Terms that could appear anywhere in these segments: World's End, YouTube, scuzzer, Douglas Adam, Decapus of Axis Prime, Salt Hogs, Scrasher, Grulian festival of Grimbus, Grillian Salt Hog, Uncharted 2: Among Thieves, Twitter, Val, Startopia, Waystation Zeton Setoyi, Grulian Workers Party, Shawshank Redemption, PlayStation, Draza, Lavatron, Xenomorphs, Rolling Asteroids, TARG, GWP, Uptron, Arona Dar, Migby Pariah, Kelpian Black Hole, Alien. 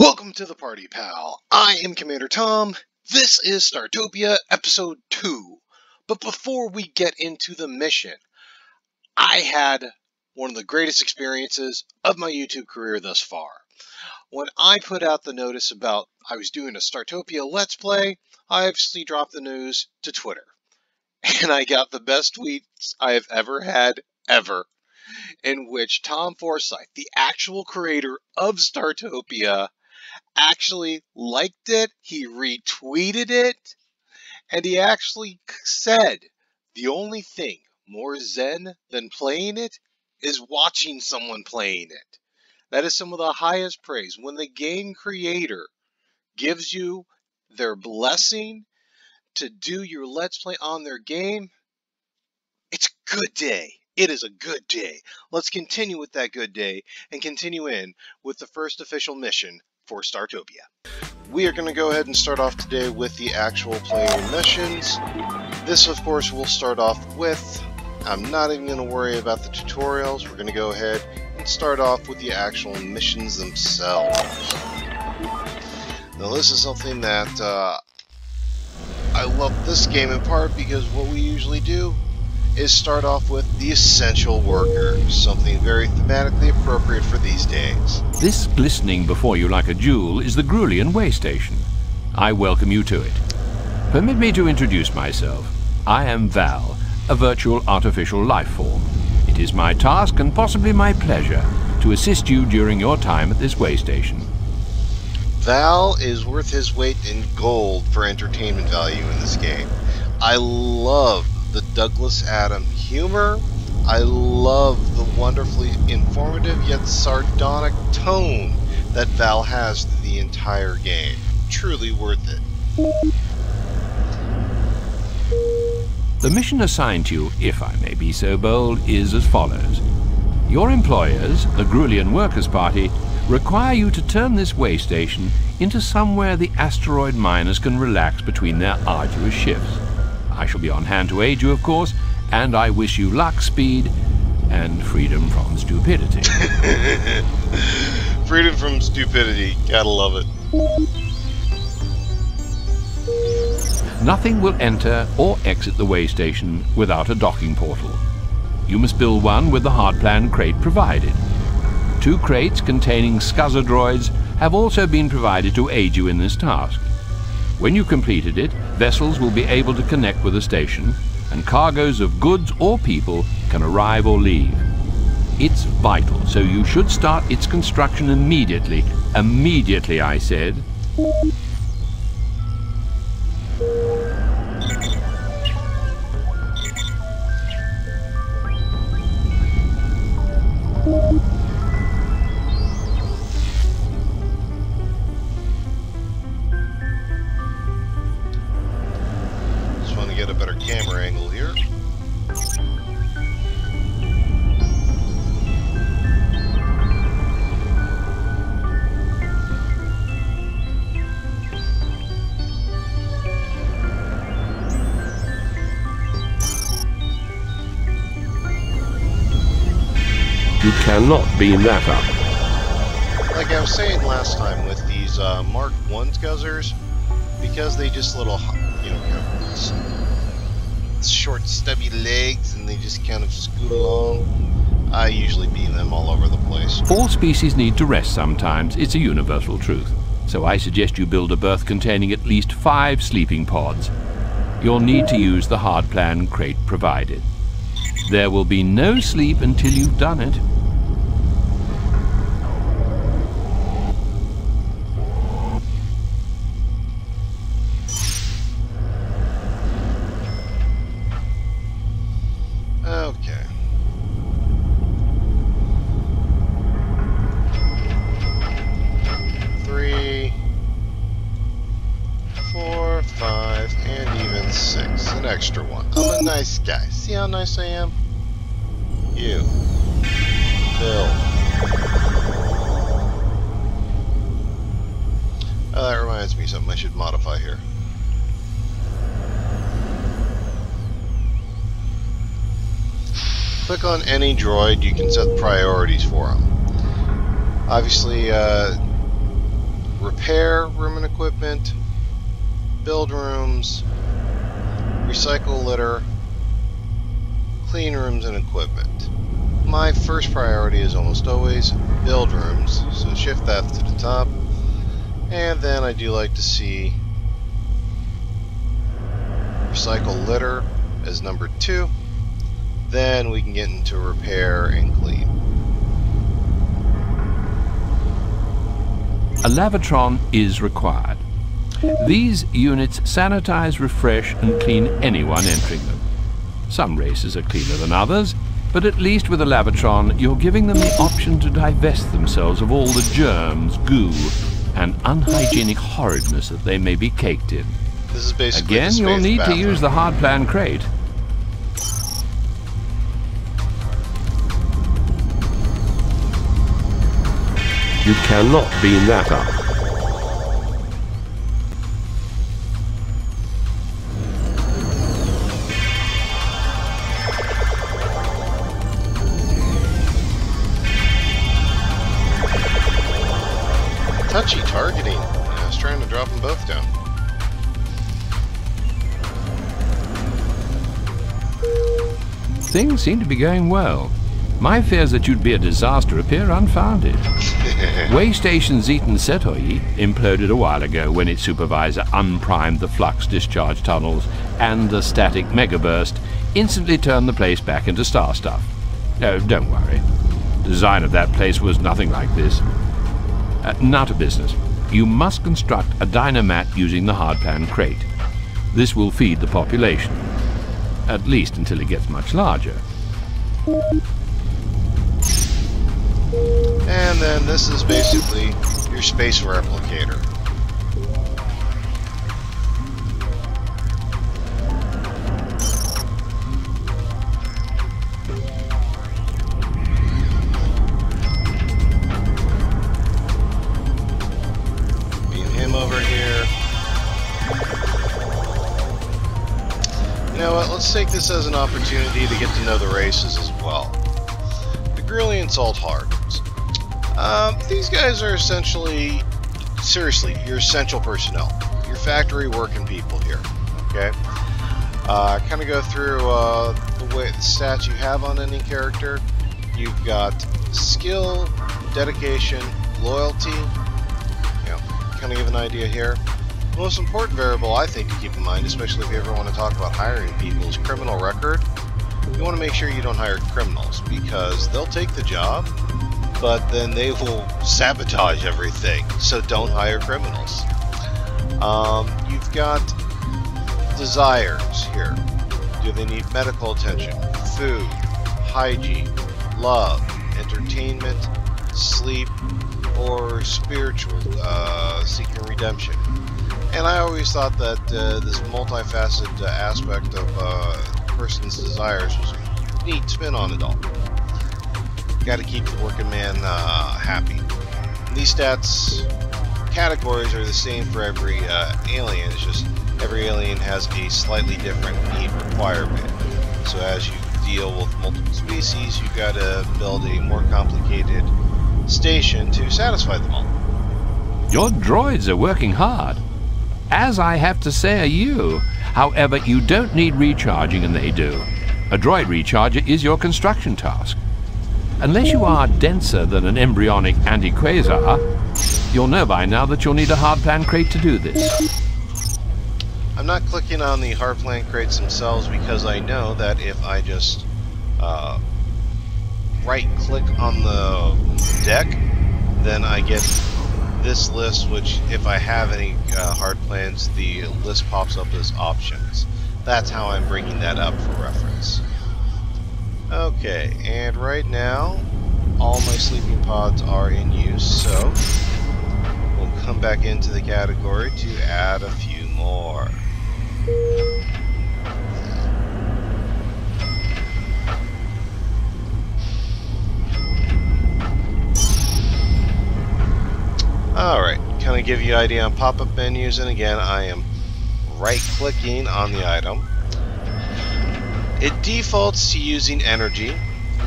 Welcome to the party, pal. I am Commander Tom. This is Startopia, Episode 2. But before we get into the mission, I had one of the greatest experiences of my YouTube career thus far. When I put out the notice about I was doing a Startopia Let's Play, I obviously dropped the news to Twitter. And I got the best tweets I have ever had, ever. In which Tom Forsyth, the actual creator of Startopia, actually liked it, he retweeted it, and he actually said, the only thing more zen than playing it is watching someone playing it. That is some of the highest praise. When the game creator gives you their blessing to do your Let's Play on their game, it's a good day. It is a good day. Let's continue with that good day and continue in with the first official mission for Startopia. We are going to go ahead and start off today with the actual playing missions. This, of course, we'll start off with. I'm not even going to worry about the tutorials. We're going to go ahead and start off with the actual missions themselves. Now, this is something that I love this game in part because what we usually do is start off with the essential worker, something very thematically appropriate for these days. This glistening before you like a jewel is the Grulian Waystation. I welcome you to it. Permit me to introduce myself. I am Val, a virtual artificial life form. It is my task, and possibly my pleasure, to assist you during your time at this waystation. Val is worth his weight in gold for entertainment value in this game. I love the Douglas Adam humor. I love the wonderfully informative yet sardonic tone that Val has through the entire game. Truly worth it. The mission assigned to you, if I may be so bold, is as follows. Your employers, the Grulian Workers Party, require you to turn this waystation into somewhere the asteroid miners can relax between their arduous shifts. I shall be on hand to aid you, of course, and I wish you luck, speed, and freedom from stupidity. Freedom from stupidity. Gotta love it. Nothing will enter or exit the waystation without a docking portal. You must build one with the hardplan crate provided. Two crates containing scuzzer droids have also been provided to aid you in this task. When you completed it, vessels will be able to connect with the station, and cargoes of goods or people can arrive or leave. It's vital, so you should start its construction immediately. Immediately, I said. Cannot beam that up. Like I was saying last time with these Mark 1 guzzers, because they just little, you know, kind of short stubby legs and they just kind of scoot along, I usually beam them all over the place. All species need to rest sometimes, it's a universal truth. So I suggest you build a berth containing at least 5 sleeping pods. You'll need to use the hardplan crate provided. There will be no sleep until you've done it. Nice I am. You. Bill. Oh, that reminds me of something I should modify here. Click on any droid, you can set priorities for them. Obviously, room and equipment, build rooms, recycle litter, clean rooms and equipment. My first priority is almost always build rooms, so shift that to the top. And then I do like to see recycle litter as number 2. Then we can get into repair and clean. A lavatron is required. These units sanitize, refresh, and clean anyone entering them. Some races are cleaner than others, but at least with a lavatron, you're giving them the option to divest themselves of all the germs, goo, and unhygienic horridness that they may be caked in. This is basically again, you'll need bathroom. To use the hard plan crate. You cannot beam that up. Touchy targeting. I was trying to drop them both down. Things seem to be going well. My fears that you'd be a disaster appear unfounded. Waystation Zeton Setoyi imploded a while ago when its supervisor unprimed the flux discharge tunnels, and the static megaburst instantly turned the place back into star stuff. No, don't worry. Design of that place was nothing like this. Not a business. You must construct a Dinomat using the hard pan crate. This will feed the population, at least until it gets much larger. And then this is basically your space replicator. Beam him over here. You know what, let's take this as an opportunity to get to know the races as well. The Grillian Salt Hog. These guys are essentially, seriously, your essential personnel, your factory working people here, okay? Kind of go through the stats you have on any character. You've got skill, dedication, loyalty, you know, kind of give an idea here. The most important variable I think to keep in mind, especially if you ever want to talk about hiring people, is criminal record. You want to make sure you don't hire criminals, because they'll take the job, but then they will sabotage everything, so don't hire criminals. You've got desires here. Do they need medical attention, food, hygiene, love, entertainment, sleep, or spiritual seeking redemption? And I always thought that this multifaceted aspect of a person's desires was a neat spin on it all. Got to keep the working man happy. These stats categories are the same for every alien. It's just every alien has a slightly different need requirement. So as you deal with multiple species, you got to build a more complicated station to satisfy them all. Your droids are working hard, as I have to say are you. However, you don't need recharging, and they do. A droid recharger is your construction task. Unless you are denser than an embryonic anti-quasar, you'll know by now that you'll need a hard plan crate to do this. I'm not clicking on the hard plan crates themselves because I know that if I just right-click on the deck, then I get this list, which if I have any hard plans, the list pops up as options. That's how I'm bringing that up for reference. Okay, and right now, all my sleeping pods are in use, so we'll come back into the category to add a few more. Alright, kind of give you an idea on pop-up menus, and again, I am right-clicking on the item. It defaults to using energy,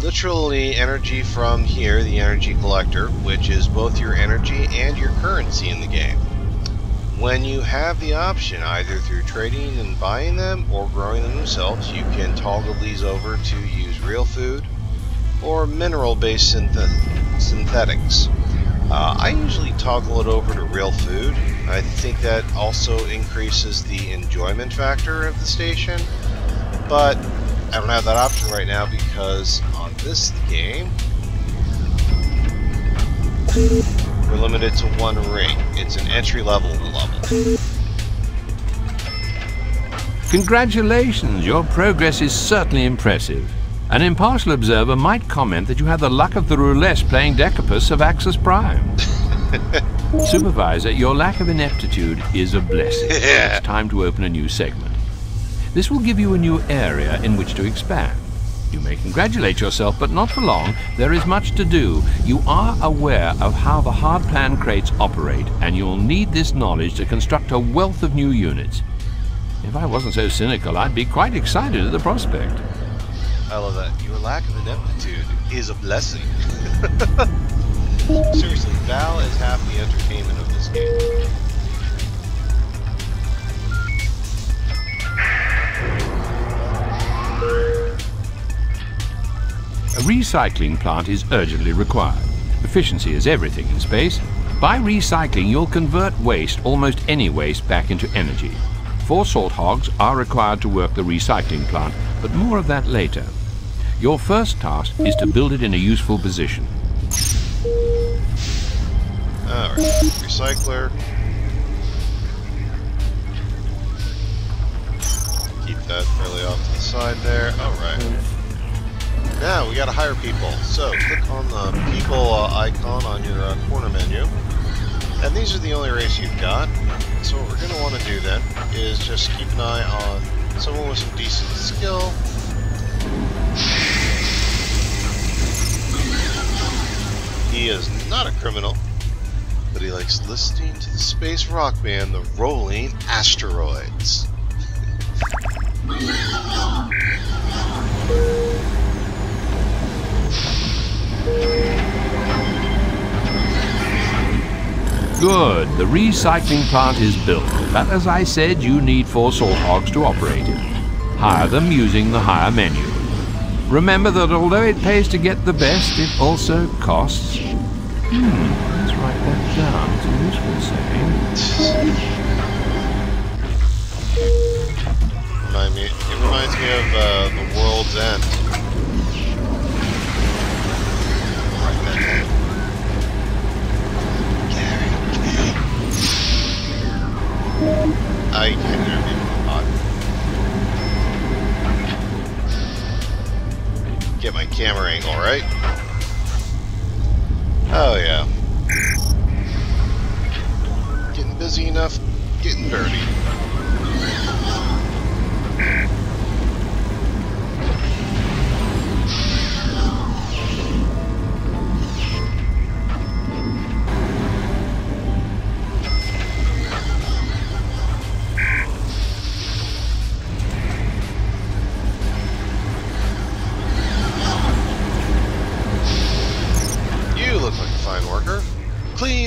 literally energy from here, the energy collector, which is both your energy and your currency in the game. when you have the option, either through trading and buying them or growing them themselves, you can toggle these over to use real food or mineral-based synthetics. I usually toggle it over to real food. I think that also increases the enjoyment factor of the station, but I don't have that option right now because on this game we're limited to one ring. It's an entry level. Congratulations, your progress is certainly impressive. An impartial observer might comment that you had the luck of the roulette playing Decapus of Axis Prime. Supervisor, your lack of ineptitude is a blessing. Yeah. It's time to open a new segment. This will give you a new area in which to expand. You may congratulate yourself, but not for long. There is much to do. You are aware of how the hard plan crates operate, and you'll need this knowledge to construct a wealth of new units. If I wasn't so cynical, I'd be quite excited at the prospect. I love that. Your lack of ineptitude is a blessing. Seriously, Val is half the entertainment of this game. A recycling plant is urgently required. Efficiency is everything in space. By recycling, you'll convert waste, almost any waste, back into energy. 4 salt hogs are required to work the recycling plant, but more of that later. Your first task is to build it in a useful position. Alright, recycler. Keep that fairly off to the side there. Alright. Now we gotta hire people. So click on the people icon on your corner menu. And these are the only race you've got. So what we're gonna want to do then is just keep an eye on someone with some decent skill. He is not a criminal, but he likes listening to the space rock band, the Rolling Asteroids. Good, the recycling plant is built, but as I said, you need 4 salt hogs to operate it. Hire them using the hire menu. Remember that although it pays to get the best, it also costs... let's write that down, it's a useful saying. It reminds me of the World's End. Right, that's it. I can't hear people. Get my camera angle right. Oh yeah. Getting busy enough, getting dirty.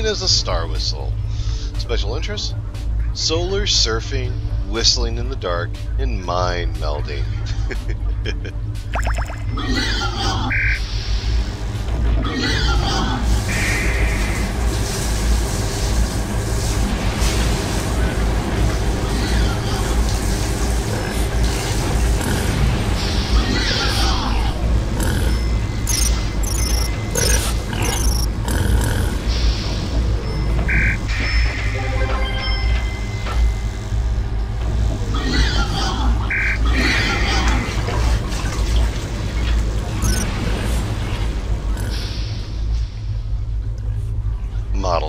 Is a star whistle. Special interest? Solar surfing, whistling in the dark, and mind melding.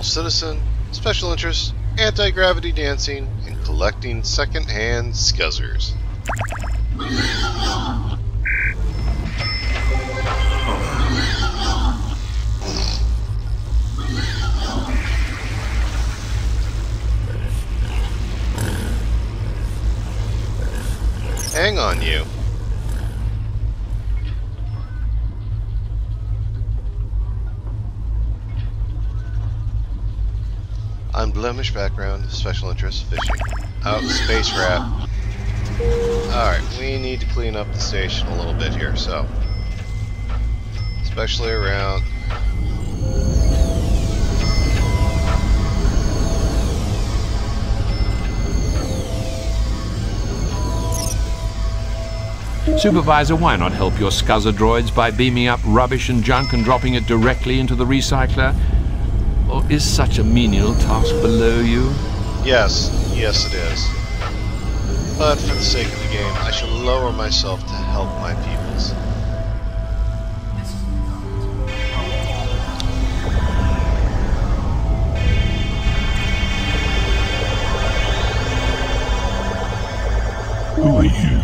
Citizen, special interest, anti-gravity dancing, and collecting second-hand scuzzers. Hang on, you. I'm Blemish background, special interest, fishing. Out space wrap. Alright, we need to clean up the station a little bit here, so. Especially around... Supervisor, why not help your scuzzer droids by beaming up rubbish and junk and dropping it directly into the recycler? Or is such a menial task below you? Yes, yes it is. But for the sake of the game, I shall lower myself to help my peoples. Who are you?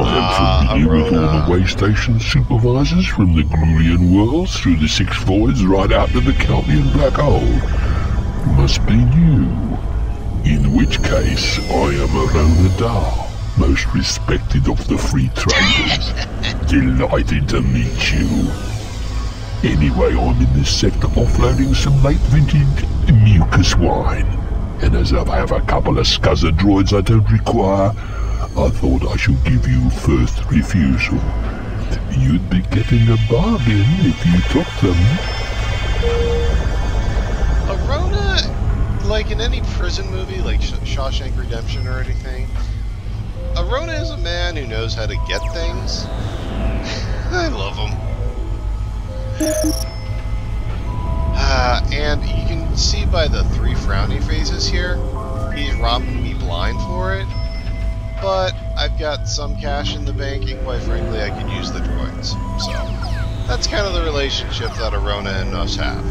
I am familiar with all the Waystation supervisors from the Grulian worlds through the 6 voids right out to the Kelpian Black Hole. You must be new. In which case, I am Arona Dar, most respected of the free traders. Delighted to meet you. Anyway, I'm in this sector offloading some late vintage mucus wine. And as I have a couple of scuzzer droids I don't require, I thought I should give you first refusal. You'd be getting a bargain if you took them. Arona, like in any prison movie, like Shawshank Redemption or anything, Arona is a man who knows how to get things. I love him. And you can see by the 3 frowny faces here, he's robbing me blind for it. But I've got some cash in the bank, and quite frankly, I could use the droids. So that's kind of the relationship that Arona and us have.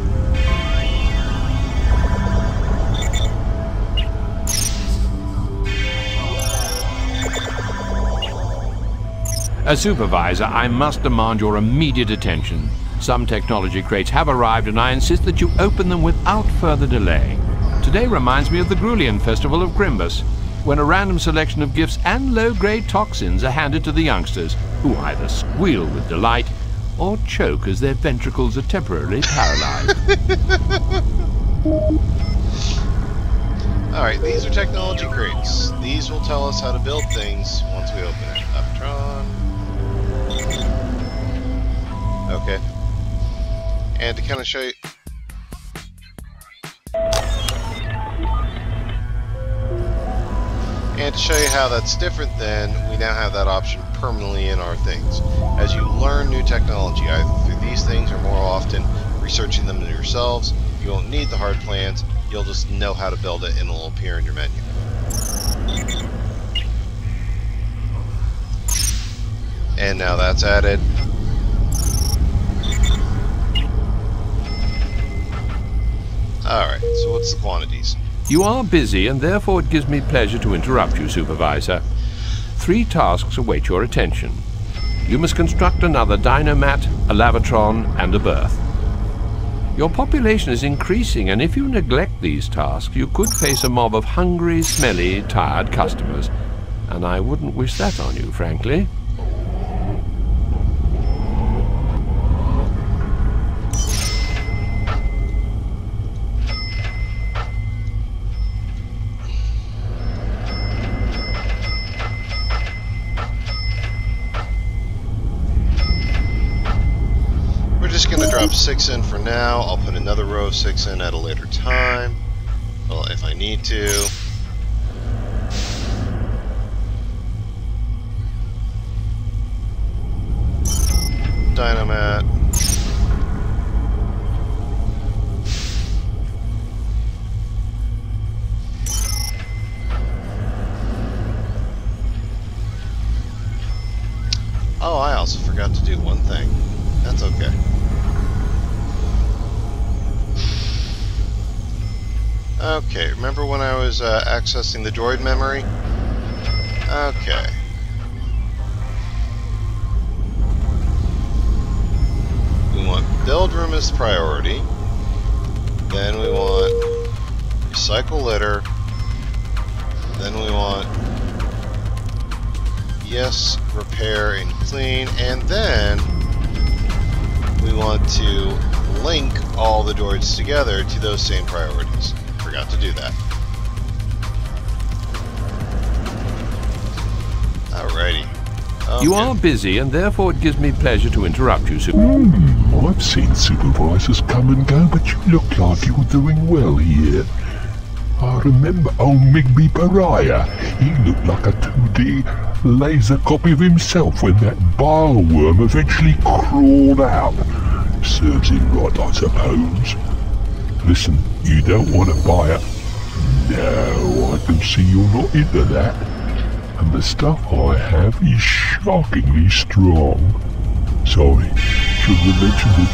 As supervisor, I must demand your immediate attention. Some technology crates have arrived, and I insist that you open them without further delay. Today reminds me of the Grulian festival of Grimbus, when a random selection of gifts and low-grade toxins are handed to the youngsters, who either squeal with delight or choke as their ventricles are temporarily paralyzed. Alright, these are technology crates. These will tell us how to build things once we open it. Uptron. Okay. And to kind of show you... And to show you how that's different, then, we now have that option permanently in our things. As you learn new technology, either through these things or more often researching them yourselves, you won't need the hard plans, you'll just know how to build it and it'll appear in your menu. And now that's added. Alright, so what's the quantities? You are busy, and therefore it gives me pleasure to interrupt you, Supervisor. 3 tasks await your attention. You must construct another Dinomat, a Lavatron, and a berth. Your population is increasing, and if you neglect these tasks, you could face a mob of hungry, smelly, tired customers. And I wouldn't wish that on you, frankly. Drop 6 in for now. I'll put another row of 6 in at a later time. Well, if I need to. Dinomat. Oh, I also forgot to do one thing. That's okay. Okay, remember when I was accessing the droid memory? Okay. We want build room as priority. Then we want recycle litter. Then we want yes, repair and clean. And then we want to link all the droids together to those same priorities. do that. Alrighty. Okay. You are busy, and therefore it gives me pleasure to interrupt you, Supervisor. I've seen supervisors come and go, but you look like you're doing well here. I remember old Migby Pariah. He looked like a 2D laser copy of himself when that bile worm eventually crawled out. Serves him right, I suppose. Listen, you don't want to buy it. No, I can see you're not into that. And the stuff I have is shockingly strong. Sorry, should we mention it?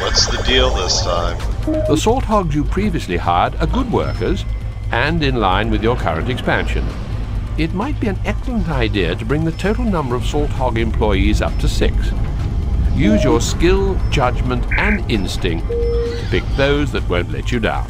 What's the deal this time? The salt hogs you previously hired are good workers and in line with your current expansion. It might be an excellent idea to bring the total number of salt hog employees up to 6. Use your skill, judgment, and instinct to pick those that won't let you down.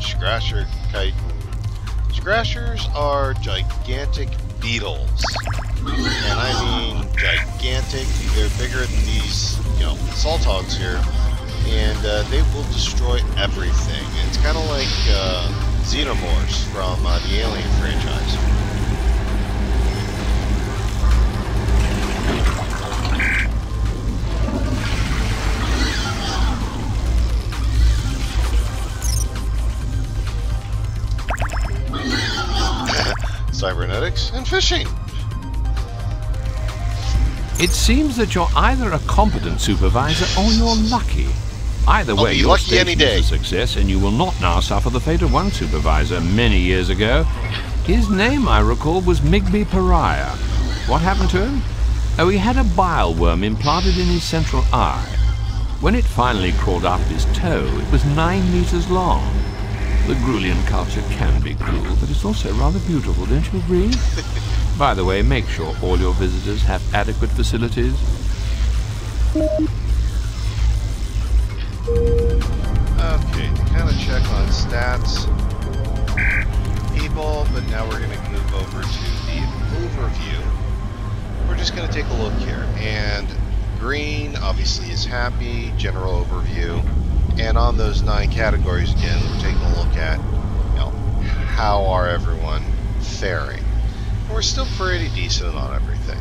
Scrasher chitin. Scrashers are gigantic beetles. And I mean gigantic. They're bigger than these, you know, salt hogs here. And they will destroy everything. It's kind of like Xenomorphs from the Alien franchise. Cybernetics and fishing. It seems that you're either a competent supervisor or you're lucky. Either way, you're lucky any day. A success, and you will not now suffer the fate of one supervisor many years ago. His name, I recall, was Migby Pariah. What happened to him? Oh, he had a bile worm implanted in his central eye. When it finally crawled up his toe, it was 9 meters long. The Grulian culture can be cruel, but it's also rather beautiful, don't you agree? By the way, make sure all your visitors have adequate facilities. Okay, to kind of check on stats, people, but now we're going to move over to the overview. We're just going to take a look here, and green obviously is happy, general overview. And on those 9 categories again, we're taking a look at, you know, how are everyone faring. And we're still pretty decent on everything.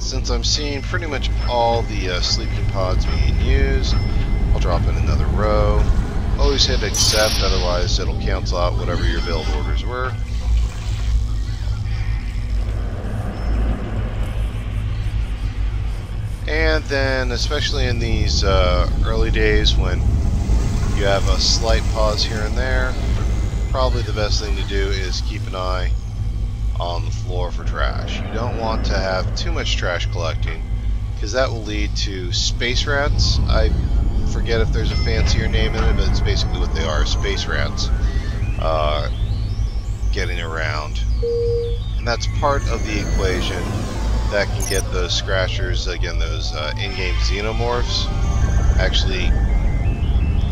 Since I'm seeing pretty much all the sleeping pods being used, I'll drop in another row. Always hit accept, otherwise it'll cancel out whatever your build orders were. And then, especially in these early days when you have a slight pause here and there, probably the best thing to do is keep an eye on the floor for trash. You don't want to have too much trash collecting, because that will lead to space rats. I forget if there's a fancier name in it, but it's basically what they are, space rats getting around. And that's part of the equation that can get those scratchers, again those in-game xenomorphs, actually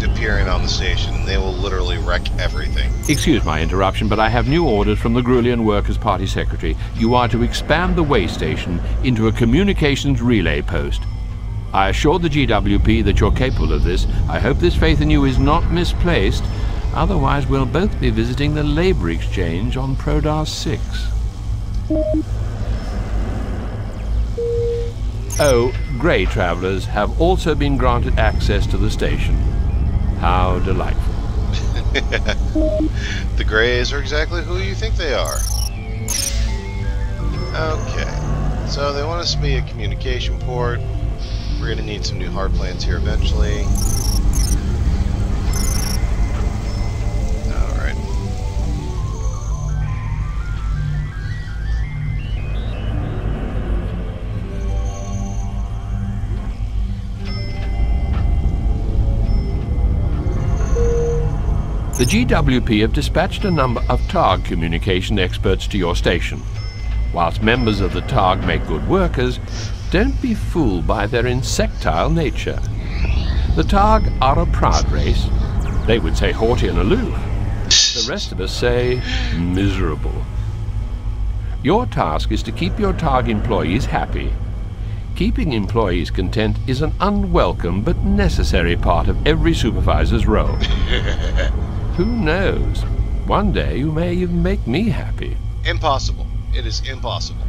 appearing on the station, and they will literally wreck everything. Excuse my interruption, but I have new orders from the Grulian Workers Party Secretary. You are to expand the Waystation into a communications relay post. I assured the GWP that you're capable of this. I hope this faith in you is not misplaced. Otherwise, we'll both be visiting the Labour Exchange on Prodar 6. Oh, grey travellers have also been granted access to the station. How delightful. The Greys are exactly who you think they are. Okay, so they want us to be a communication port. We're going to need some new hard plants here eventually. Alright. The GWP have dispatched a number of TARG communication experts to your station. Whilst members of the TARG make good workers, don't be fooled by their insectile nature. The TARG are a proud race. They would say haughty and aloof. The rest of us say miserable. Your task is to keep your TARG employees happy. Keeping employees content is an unwelcome but necessary part of every supervisor's role. Who knows? One day you may even make me happy. Impossible. It is impossible.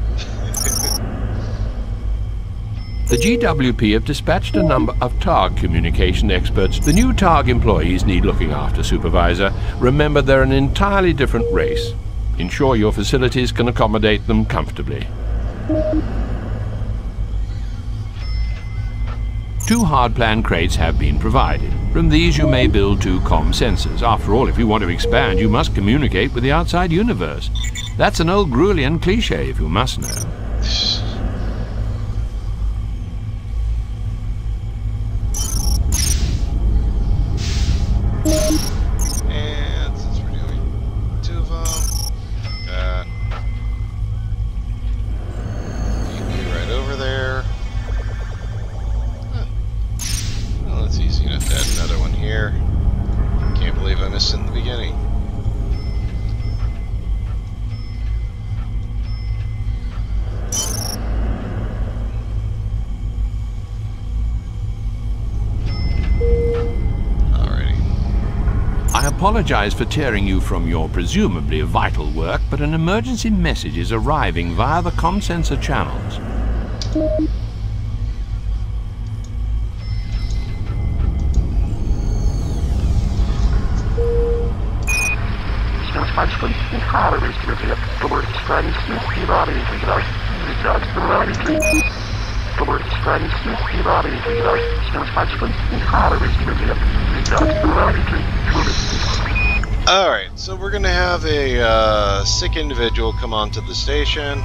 The GWP have dispatched a number of TARG communication experts. The new TARG employees need looking after, Supervisor. Remember, they're an entirely different race. Ensure your facilities can accommodate them comfortably. Two hard plan crates have been provided. From these you may build two comm sensors. After all, if you want to expand, you must communicate with the outside universe. That's an old Grulian cliché, if you must know. I apologize for tearing you from your presumably vital work, but an emergency message is arriving via the comm sensor channels. Alright, so we're going to have a sick individual come onto the station.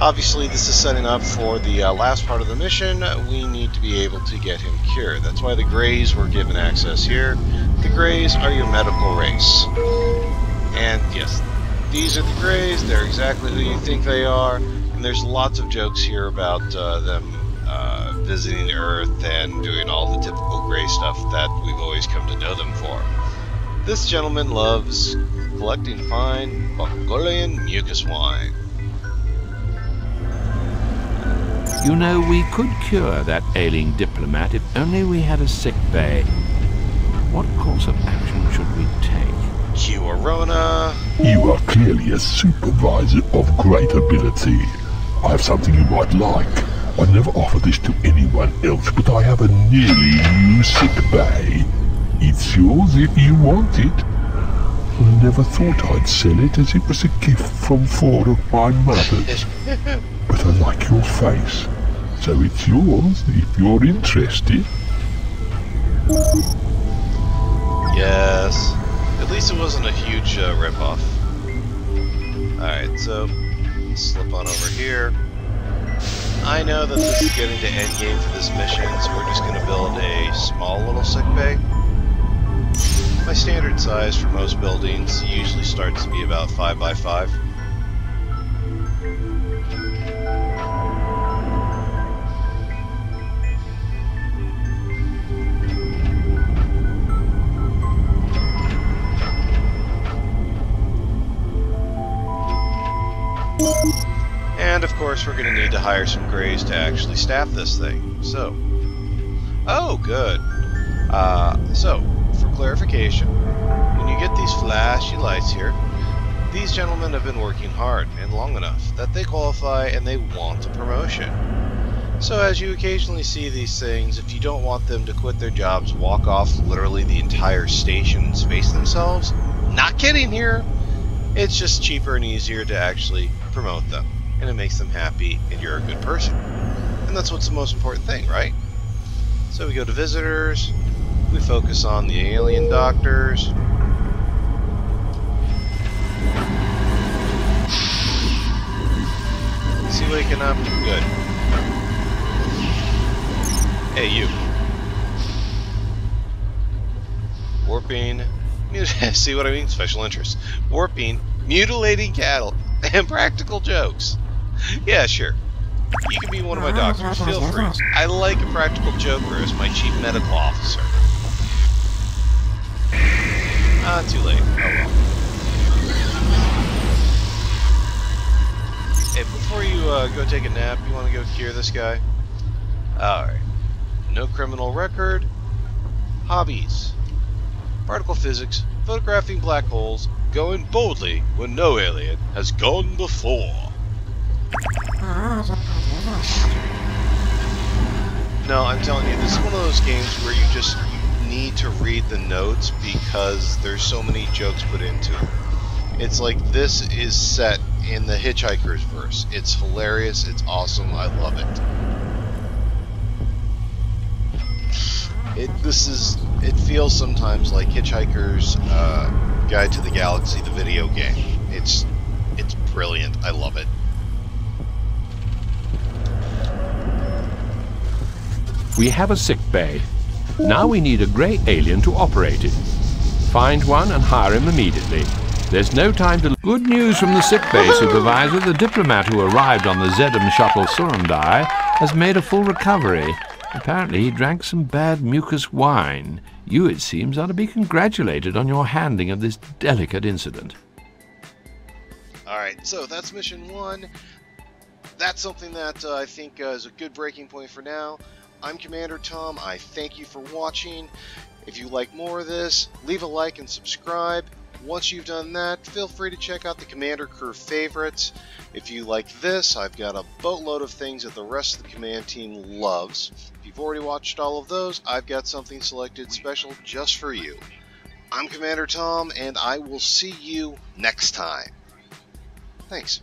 Obviously, this is setting up for the last part of the mission. We need to be able to get him cured. That's why the Greys were given access here. The Greys are your medical race. And yes, these are the Greys. They're exactly who you think they are. And there's lots of jokes here about them visiting Earth and doing all the typical Grey stuff that we've always come to know them for. This gentleman loves collecting fine Mongolian mucus wine. You know, we could cure that ailing diplomat if only we had a sick bay. What course of action should we take? Cue Arona. You are clearly a supervisor of great ability. I have something you might like. I never offer this to anyone else, but I have a nearly new sick bay. It's yours if you want it. I never thought I'd sell it, as it was a gift from four of my mothers. But I like your face, so it's yours if you're interested. Yes. At least it wasn't a huge rip-off. Alright, so let's slip on over here. I know that this is getting to endgame for this mission, so we're just going to build a small little sickbay. My standard size for most buildings usually starts to be about 5 by 5. And of course we're going to need to hire some Greys to actually staff this thing, so... Oh, good! For clarification, when you get these flashy lights here, these gentlemen have been working hard and long enough that they qualify and they want a promotion. So as you occasionally see these things, if you don't want them to quit their jobs, walk off literally the entire station and space themselves, not kidding here, it's just cheaper and easier to actually promote them, and it makes them happy and you're a good person. And that's what's the most important thing, right? So we go to visitors. We focus on the alien doctors. Is he waking up? Good. Hey, you. Warping. see what I mean? Special interests. Warping, mutilating cattle, and practical jokes. Yeah, sure. You can be one of my doctors. Feel free. I like a practical joker as my chief medical officer. Ah, too late. Oh well. Hey, before you go take a nap, you want to go cure this guy? Alright. No criminal record. Hobbies. Particle physics. Photographing black holes. Going boldly when no alien has gone before. No, I'm telling you, this is one of those games where you just need to read the notes because there's so many jokes put into it. It's like this is set in the Hitchhiker's verse. It's hilarious, it's awesome, I love it. It feels sometimes like Hitchhiker's Guide to the Galaxy, the video game. It's brilliant, I love it. We have a sick bay. Now we need a grey alien to operate it. Find one and hire him immediately. There's no time to... Good news from the sick bay supervisor. The diplomat who arrived on the Zedum shuttle Surumdai has made a full recovery. Apparently he drank some bad mucus wine. You, it seems, ought to be congratulated on your handling of this delicate incident. Alright, so that's mission one. That's something that I think is a good breaking point for now. I'm Commander Tom, I thank you for watching. If you like more of this, leave a like and subscribe. Once you've done that, feel free to check out the Commander Crew favorites. If you like this, I've got a boatload of things that the rest of the command team loves. If you've already watched all of those, I've got something selected special just for you. I'm Commander Tom, and I will see you next time. Thanks.